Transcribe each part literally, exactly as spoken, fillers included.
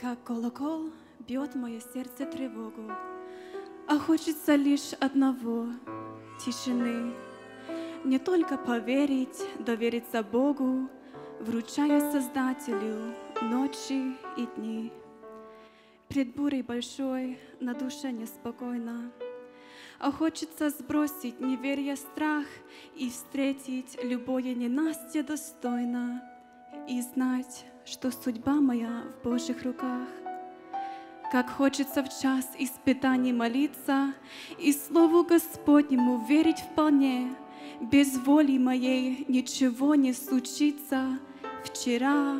Как колокол бьет мое сердце тревогу, а хочется лишь одного — тишины. Не только поверить, довериться Богу, вручая Создателю ночи и дни. Пред бурей большой на душе неспокойно, а хочется сбросить неверие, страх и встретить любое ненастье достойно и знать, что судьба моя в Божьих руках. Как хочется в час испытаний молиться и Слову Господнему верить вполне. Без воли моей ничего не случится вчера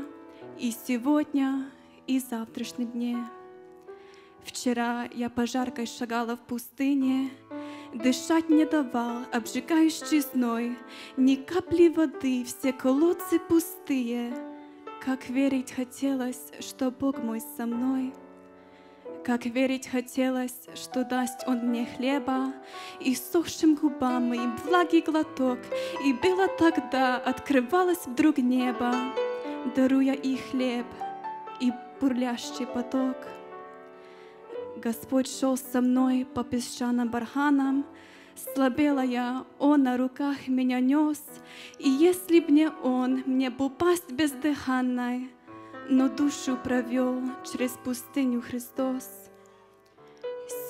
и сегодня и в завтрашнем дне. Вчера я пожаркой шагала в пустыне, дышать не давал обжигающий зной, ни капли воды, все колодцы пустые. Как верить хотелось, что Бог мой со мной. Как верить хотелось, что даст Он мне хлеба и сохшим губам моим влаги глоток. И было тогда, открывалось вдруг небо, даруя и хлеб, и бурлящий поток. Господь шел со мной по песчаным барханам, слабела я, Он на руках меня нес, и если б не Он, мне бы упасть бездыханной, но душу провел через пустыню Христос.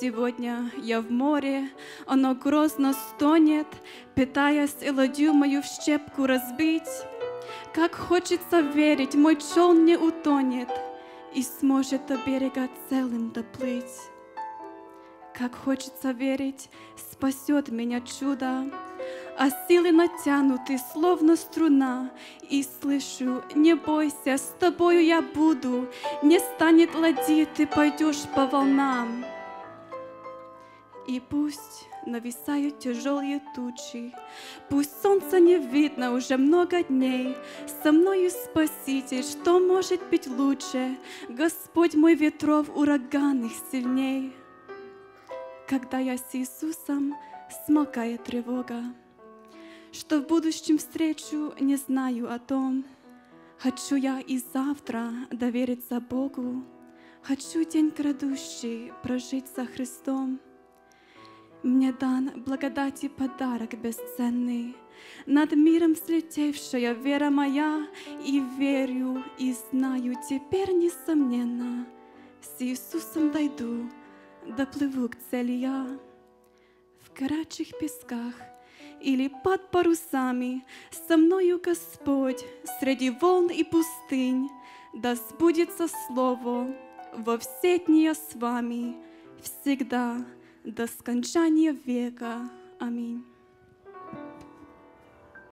Сегодня я в море, оно грозно стонет, питаясь и ладью мою в щепку разбить. Как хочется верить, мой челн не утонет и сможет до берега целым доплыть. Как хочется верить, спасет меня чудо, а силы натянуты, словно струна, и слышу: не бойся, с тобою я буду, не станет ладьи, ты пойдешь по волнам. И пусть нависают тяжелые тучи, пусть солнца не видно уже много дней, со мною Спаситель, что может быть лучше, Господь мой ветров ураганных сильней. Когда я с Иисусом, смолкает тревога, что в будущем встречу, не знаю о том. Хочу я и завтра довериться Богу, хочу день грядущий прожить со Христом. Мне дан благодати подарок бесценный, над миром слетевшая вера моя, и верю, и знаю теперь несомненно, с Иисусом дойду, доплыву к цели я. В горячих песках или под парусами со мною Господь среди волн и пустынь, да сбудется слово: во все дни я с вами, всегда, до скончания века. Аминь.